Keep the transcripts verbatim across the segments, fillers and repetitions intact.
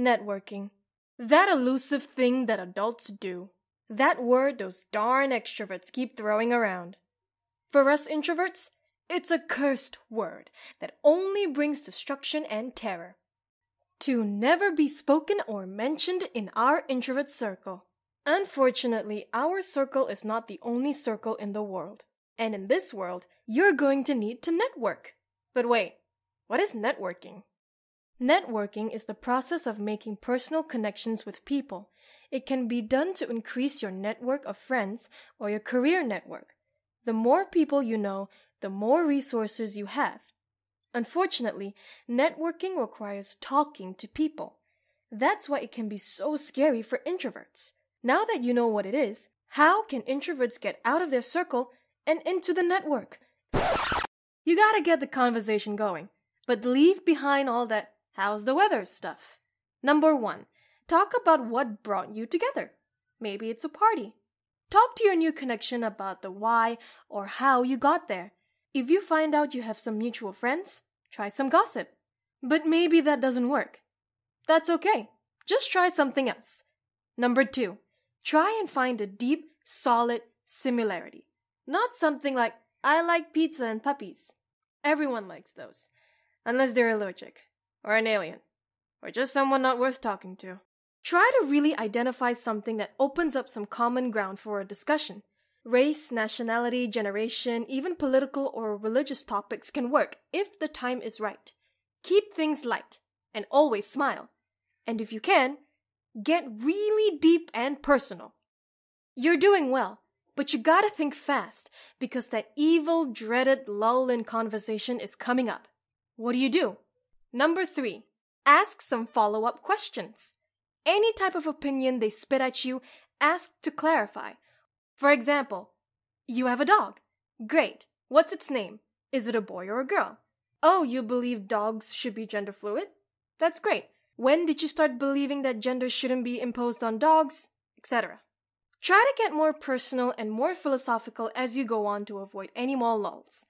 Networking. That elusive thing that adults do. That word those darn extroverts keep throwing around. For us introverts, it's a cursed word that only brings destruction and terror. To never be spoken or mentioned in our introvert circle. Unfortunately, our circle is not the only circle in the world. And in this world, you're going to need to network. But wait, what is networking? Networking is the process of making personal connections with people. It can be done to increase your network of friends or your career network. The more people you know, the more resources you have. Unfortunately, networking requires talking to people. That's why it can be so scary for introverts. Now that you know what it is, how can introverts get out of their circle and into the network? You gotta get the conversation going, but leave behind all that how's the weather stuff. Number one, talk about what brought you together. Maybe it's a party. Talk to your new connection about the why or how you got there. If you find out you have some mutual friends, try some gossip. But maybe that doesn't work. That's okay. Just try something else. Number two, try and find a deep, solid similarity. Not something like, I like pizza and puppies. Everyone likes those. Unless they're allergic. Or an alien. Or just someone not worth talking to. Try to really identify something that opens up some common ground for a discussion. Race, nationality, generation, even political or religious topics can work if the time is right. Keep things light and always smile. And if you can, get really deep and personal. You're doing well, but you gotta think fast because that evil, dreaded lull in conversation is coming up. What do you do? Number three, ask some follow-up questions. Any type of opinion they spit at you, ask to clarify. For example, you have a dog. Great. What's its name? Is it a boy or a girl? Oh, you believe dogs should be gender fluid? That's great. When did you start believing that gender shouldn't be imposed on dogs? et cetera. Try to get more personal and more philosophical as you go on to avoid any more lulls.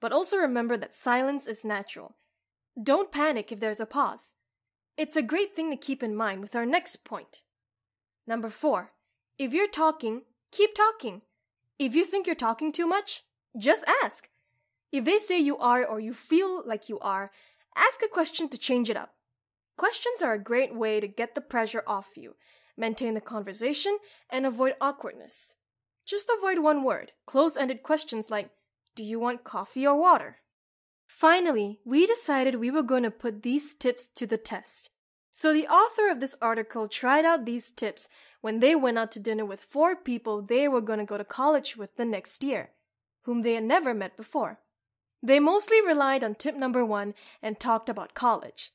But also remember that silence is natural. Don't panic if there's a pause. It's a great thing to keep in mind with our next point. Number four, if you're talking, keep talking. If you think you're talking too much, just ask. If they say you are or you feel like you are, ask a question to change it up. Questions are a great way to get the pressure off you, maintain the conversation, and avoid awkwardness. Just avoid one word, close-ended questions like, do you want coffee or water? Finally, we decided we were going to put these tips to the test. So the author of this article tried out these tips when they went out to dinner with four people they were going to go to college with the next year, whom they had never met before. They mostly relied on tip number one and talked about college.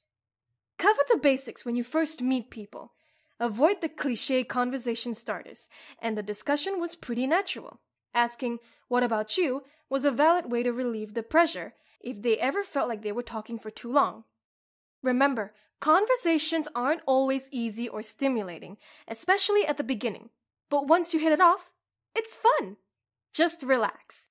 Cover the basics when you first meet people. Avoid the cliché conversation starters, and the discussion was pretty natural. Asking, what about you, was a valid way to relieve the pressure, if they ever felt like they were talking for too long. Remember, conversations aren't always easy or stimulating, especially at the beginning. But once you hit it off, it's fun. Just relax.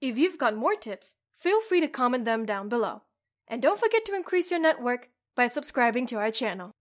If you've got more tips, feel free to comment them down below. And don't forget to increase your network by subscribing to our channel.